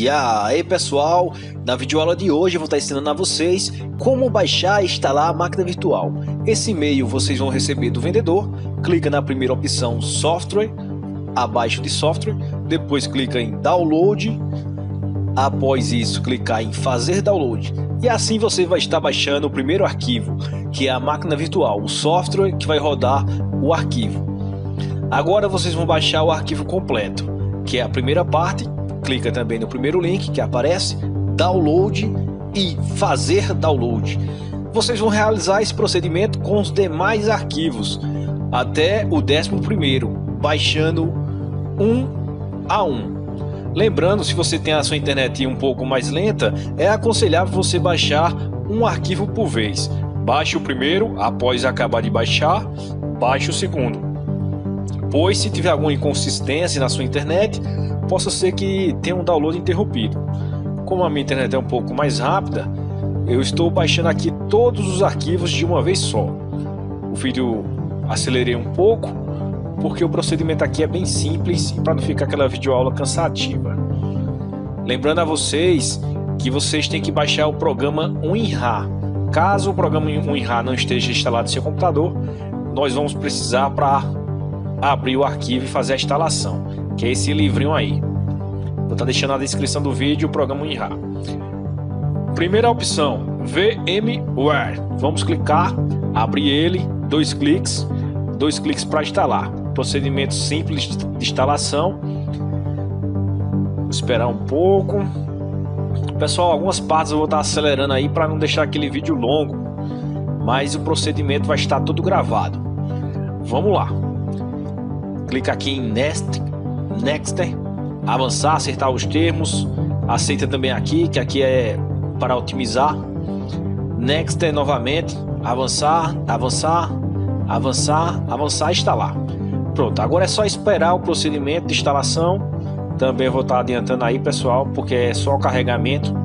E aí pessoal, na videoaula de hoje eu vou estar ensinando a vocês como baixar e instalar a máquina virtual. Esse e-mail vocês vão receber do vendedor, clica na primeira opção software, abaixo de software, depois clica em download, após isso clicar em fazer download. E assim você vai estar baixando o primeiro arquivo, que é a máquina virtual, o software que vai rodar o arquivo. Agora vocês vão baixar o arquivo completo, que é a primeira parte. Clica também no primeiro link que aparece, download e fazer download. Vocês vão realizar esse procedimento com os demais arquivos, até o 11º, baixando um a um. Lembrando, se você tem a sua internet um pouco mais lenta, é aconselhável você baixar um arquivo por vez. Baixe o primeiro, após acabar de baixar, baixe o segundo. Pois se tiver alguma inconsistência na sua internet, possa ser que tenha um download interrompido. Como a minha internet é um pouco mais rápida, eu estou baixando aqui todos os arquivos de uma vez só. O vídeo acelerei um pouco, porque o procedimento aqui é bem simples e para não ficar aquela videoaula cansativa. Lembrando a vocês que vocês têm que baixar o programa WinRAR. Caso o programa WinRAR não esteja instalado no seu computador, nós vamos precisar para abrir o arquivo e fazer a instalação, que é esse livrinho aí. Vou estar deixando na descrição do vídeo o programa WinRAR. Primeira opção, VMware. Vamos clicar, abrir ele, dois cliques para instalar. Procedimento simples de instalação. Esperar um pouco. Pessoal, algumas partes eu vou estar acelerando aí para não deixar aquele vídeo longo, mas o procedimento vai estar todo gravado. Vamos lá. Clica aqui em Next, avançar, acertar os termos, aceita também aqui, que aqui é para otimizar. Next novamente, avançar, instalar. Pronto, agora é só esperar o procedimento de instalação. Também vou estar adiantando aí, pessoal, porque é só o carregamento.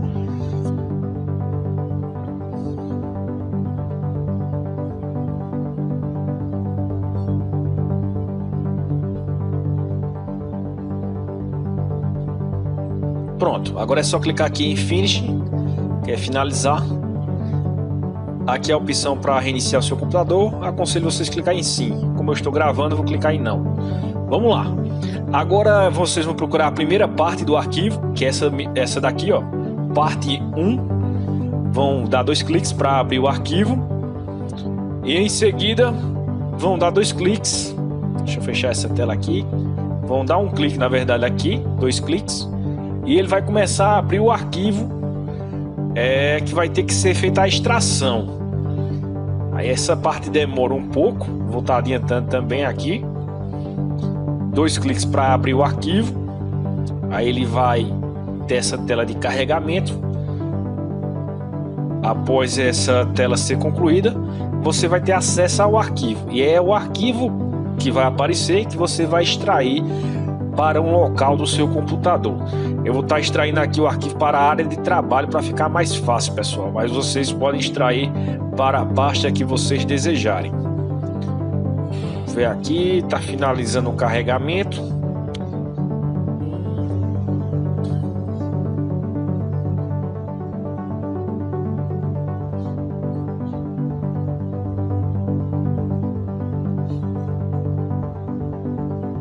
Pronto, agora é só clicar aqui em Finish, que é finalizar. Aqui é a opção para reiniciar o seu computador. Aconselho vocês a clicar em Sim. Como eu estou gravando, eu vou clicar em Não. Vamos lá. Agora vocês vão procurar a primeira parte do arquivo, que é essa daqui, ó, parte 1. Vão dar dois cliques para abrir o arquivo. E em seguida, vão dar dois cliques. Deixa eu fechar essa tela aqui. Vão dar um clique, na verdade, aqui. Dois cliques. E ele vai começar a abrir o arquivo, que vai ter que ser feita a extração. Aí essa parte demora um pouco, vou estar adiantando também aqui. Dois cliques para abrir o arquivo. Aí ele vai ter essa tela de carregamento. Após essa tela ser concluída, você vai ter acesso ao arquivo. E é o arquivo que vai aparecer, que você vai extrair para um local do seu computador. Eu vou estar extraindo aqui o arquivo para a área de trabalho para ficar mais fácil, pessoal, mas vocês podem extrair para a pasta que vocês desejarem. Vem aqui, está finalizando o carregamento.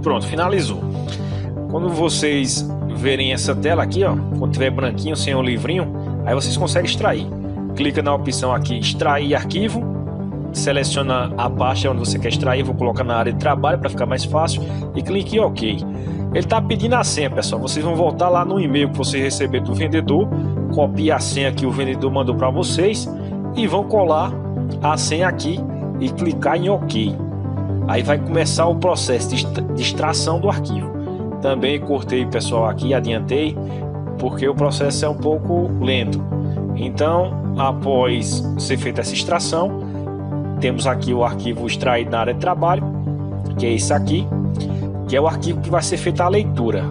Pronto, finalizou. Quando vocês verem essa tela aqui, ó, quando tiver branquinho, sem o livrinho, aí vocês conseguem extrair. Clica na opção aqui, extrair arquivo, seleciona a pasta onde você quer extrair, vou colocar na área de trabalho para ficar mais fácil e clique em OK. Ele está pedindo a senha, pessoal, vocês vão voltar lá no e-mail que vocês receberam do vendedor, copia a senha que o vendedor mandou para vocês e vão colar a senha aqui e clicar em OK. Aí vai começar o processo de extração do arquivo. Também cortei, pessoal, aqui, adiantei, porque o processo é um pouco lento. Então, após ser feita essa extração, temos aqui o arquivo extraído na área de trabalho, que é esse aqui, que é o arquivo que vai ser feita a leitura.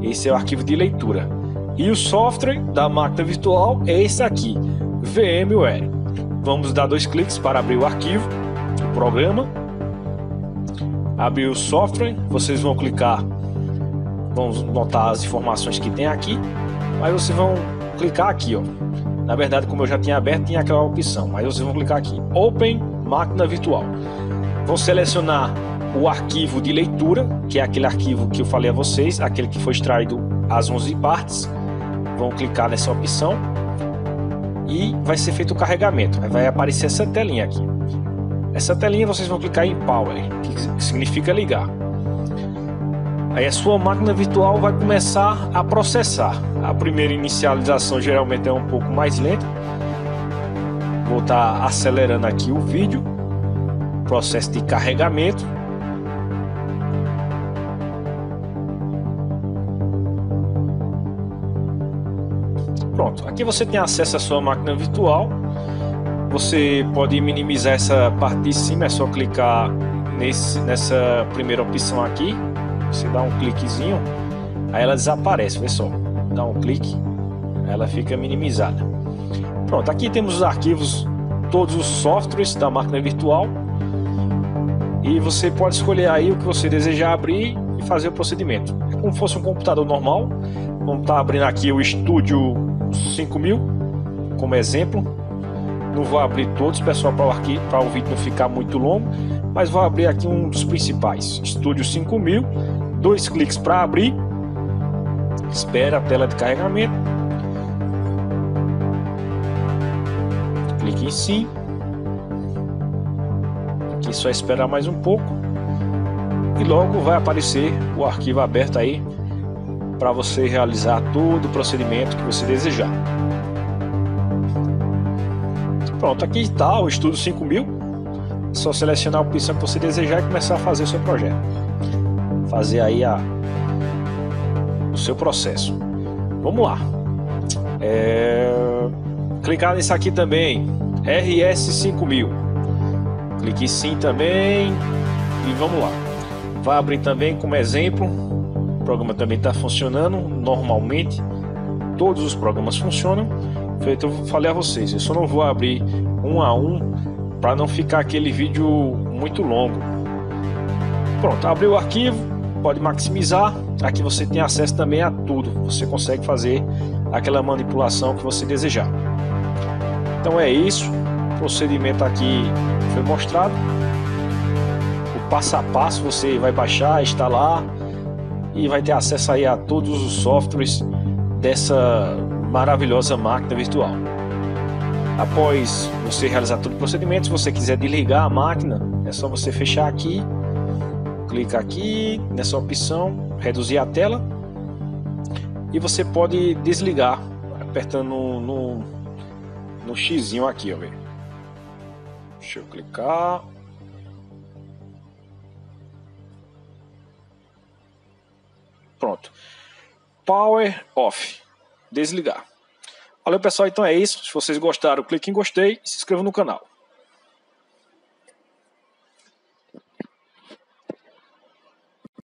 Esse é o arquivo de leitura. E o software da máquina virtual é esse aqui, VMware. Vamos dar dois cliques para abrir o arquivo, o programa. Abrir o software, vocês vão clicar. Vamos botar as informações que tem aqui. Aí vocês vão clicar aqui, ó. Na verdade, como eu já tinha aberto, tinha aquela opção. Aí vocês vão clicar aqui, Open Máquina Virtual. Vão selecionar o arquivo de leitura, que é aquele arquivo que eu falei a vocês, aquele que foi extraído às 11 partes. Vão clicar nessa opção e vai ser feito o carregamento. Aí vai aparecer essa telinha aqui. Essa telinha vocês vão clicar em Power, que significa ligar. Aí a sua máquina virtual vai começar a processar. A primeira inicialização geralmente é um pouco mais lenta. Vou estar acelerando aqui o vídeo. Processo de carregamento. Pronto, aqui você tem acesso à sua máquina virtual. Você pode minimizar essa parte de cima, é só clicar nessa primeira opção aqui. Você dá um cliquezinho, aí ela desaparece, vê só, dá um clique, ela fica minimizada. Pronto, aqui temos os arquivos, todos os softwares da máquina virtual, e você pode escolher aí o que você desejar abrir e fazer o procedimento. É como se fosse um computador normal. Vamos estar abrindo aqui o Studio 5000 como exemplo. Não vou abrir todos, pessoal, para o vídeo não ficar muito longo, mas vou abrir aqui um dos principais, Studio 5000. 2 cliques para abrir, espera a tela de carregamento, clique em sim, aqui só esperar mais um pouco e logo vai aparecer o arquivo aberto aí para você realizar todo o procedimento que você desejar. Pronto, aqui está o Studio 5000, é só selecionar a opção que você desejar e começar a fazer o seu projeto. Fazer aí o seu processo. Vamos lá. Clicar nesse aqui também, RS 5000. Clique em sim também e vamos lá. Vai abrir também como exemplo. O programa também está funcionando normalmente. Todos os programas funcionam. Feito, eu falei a vocês, eu só não vou abrir um a um para não ficar aquele vídeo muito longo. Pronto, abriu o arquivo, pode maximizar. Aqui você tem acesso também a tudo. Você consegue fazer aquela manipulação que você desejar. Então é isso. O procedimento aqui foi mostrado. O passo a passo você vai baixar, instalar e vai ter acesso aí a todos os softwares dessa maravilhosa máquina virtual. Após você realizar todo o procedimento, se você quiser desligar a máquina, é só você fechar aqui, clica aqui nessa opção, reduzir a tela, e você pode desligar apertando no xizinho aqui, ó. Deixa eu clicar. Pronto. Power off. Desligar. Valeu, pessoal, então é isso. Se vocês gostaram, clique em gostei e se inscreva no canal.